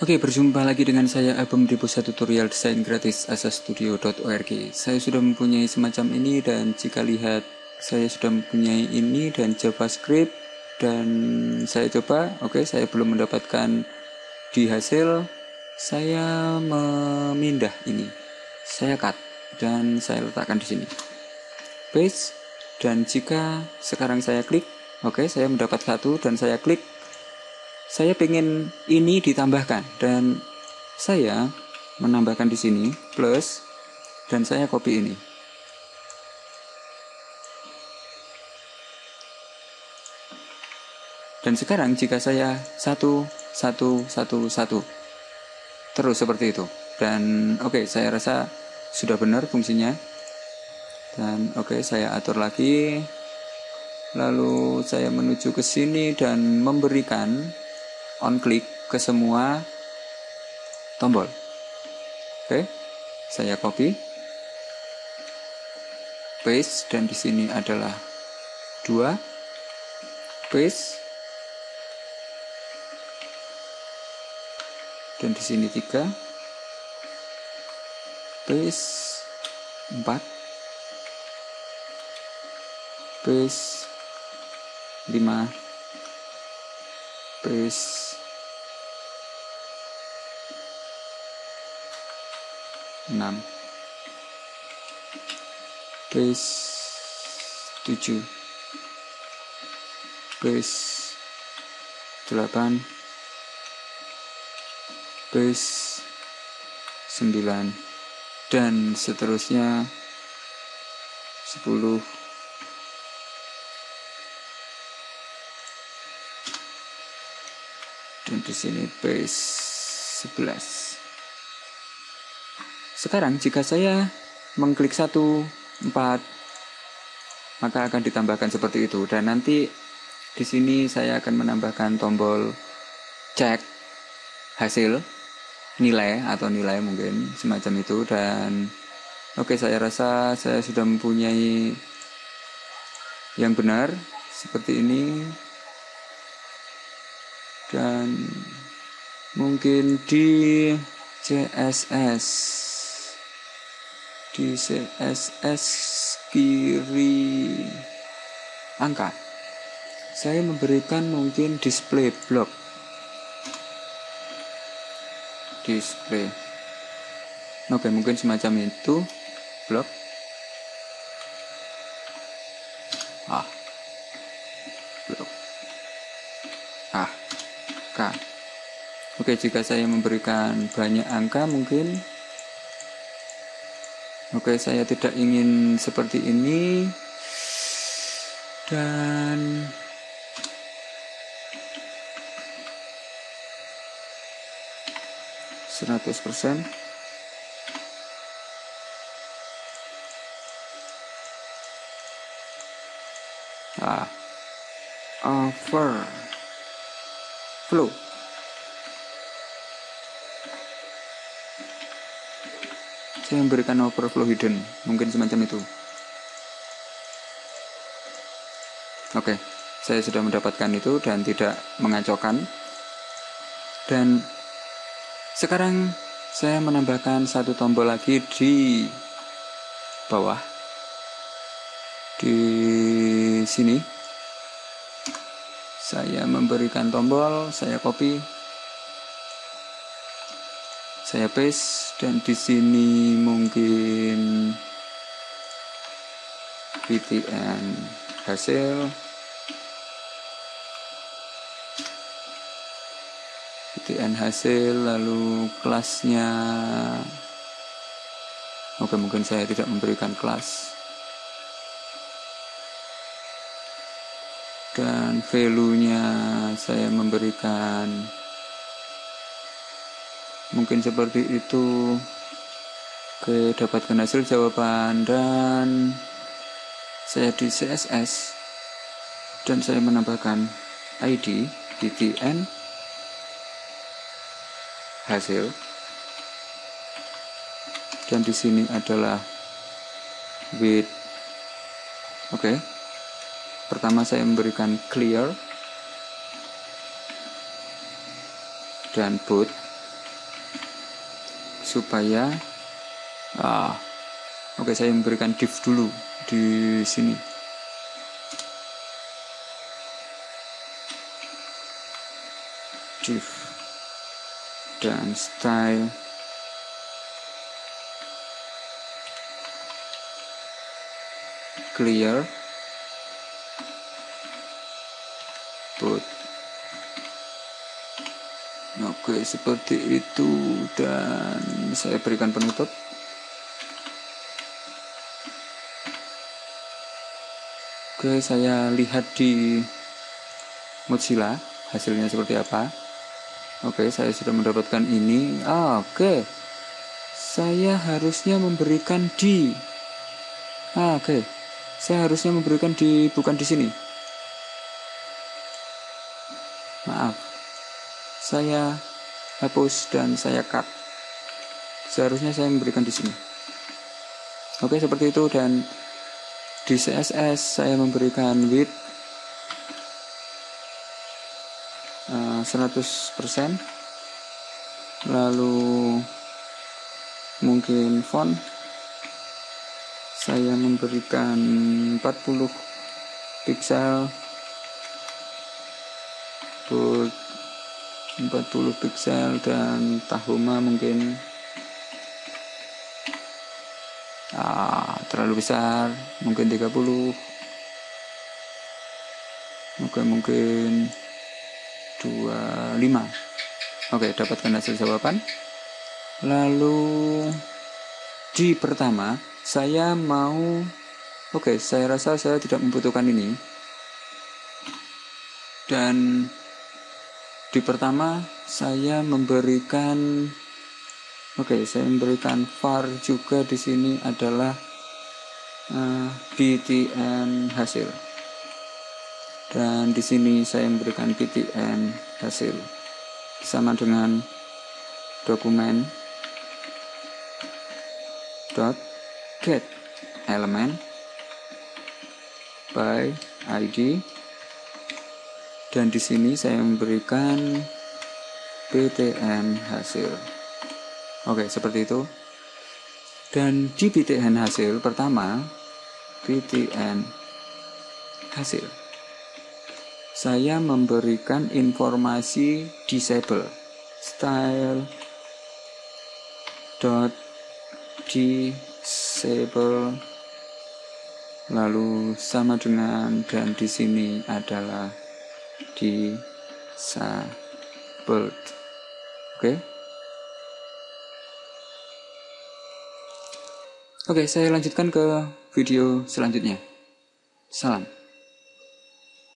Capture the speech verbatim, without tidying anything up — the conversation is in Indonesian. Oke, berjumpa lagi dengan saya Abem di pusat tutorial desain gratis asastudio titik org. Saya sudah mempunyai semacam ini, dan jika lihat saya sudah mempunyai ini dan JavaScript, dan saya coba. Oke, saya belum mendapatkan di hasil. Saya memindah ini, saya cut dan saya letakkan di sini, paste. Dan jika sekarang saya klik, oke, saya mendapat satu dan saya klik. Saya pengen ini ditambahkan, dan saya menambahkan di sini plus, dan saya copy ini. Dan sekarang jika saya satu satu satu satu terus seperti itu, dan oke, saya rasa sudah benar fungsinya. Dan oke, saya atur lagi, lalu saya menuju ke sini dan memberikan on click ke semua tombol. Oke, saya copy, paste, dan di sini adalah dua, paste, dan di sini tiga, paste, empat, paste, lima, paste, enam, paste, tujuh, paste, delapan, paste, sembilan, dan seterusnya, sepuluh. Dan di sini paste sebelas. Sekarang jika saya mengklik satu, empat, maka akan ditambahkan seperti itu. Dan nanti di sini saya akan menambahkan tombol cek hasil, nilai atau nilai mungkin semacam itu. Dan oke, saya rasa saya sudah mempunyai yang benar seperti ini. Dan mungkin di C S S di C S S kiri angka saya memberikan mungkin display block, display, oke, mungkin semacam itu, block. ah block ah k oke, jika saya memberikan banyak angka mungkin. Oke, saya tidak ingin seperti ini, dan seratus persen. Ah, over flow. Saya memberikan overflow hidden, mungkin semacam itu. Oke, saya sudah mendapatkan itu dan tidak mengacaukan. Dan sekarang saya menambahkan satu tombol lagi di bawah, di sini. Saya memberikan tombol, saya copy, saya paste, dan di sini mungkin btn hasil, btn hasil, lalu kelasnya. Oke, mungkin saya tidak memberikan kelas, dan value-nya saya memberikan mungkin seperti itu. Oke, dapatkan hasil jawaban, dan saya di C S S dan saya menambahkan I D btn hasil, dan di sini adalah width. Oke, pertama saya memberikan clear dan boot. supaya ah, oke okay, saya memberikan div dulu di sini. Div dan style clear boot. Oke, seperti itu, dan saya berikan penutup. Oke, saya lihat di Mozilla hasilnya seperti apa. Oke, saya sudah mendapatkan ini. Ah, oke, saya harusnya memberikan di ah, oke, saya harusnya memberikan di bukan di sini. Maaf, saya hapus dan saya cut. Seharusnya saya memberikan di sini. Oke, seperti itu. Dan di C S S saya memberikan width uh, seratus persen, lalu mungkin font saya memberikan empat puluh pixel, bold empat puluh pixel, dan Tahoma mungkin ah, terlalu besar, mungkin tiga puluh, oke, mungkin dua puluh lima. Oke, dapatkan hasil jawaban. Lalu di pertama saya mau, oke, saya rasa saya tidak membutuhkan ini. Dan di pertama saya memberikan, oke, okay, saya memberikan var juga di sini adalah uh, btn hasil, dan di sini saya memberikan btn hasil sama dengan dokumen dot get element by id. Dan di sini saya memberikan btn hasil. Oke, seperti itu. Dan di btn hasil pertama, btn hasil, saya memberikan informasi disable style dot disable, lalu sama dengan, dan di sini adalah disabled. Oke. Oke, saya lanjutkan ke video selanjutnya. Salam.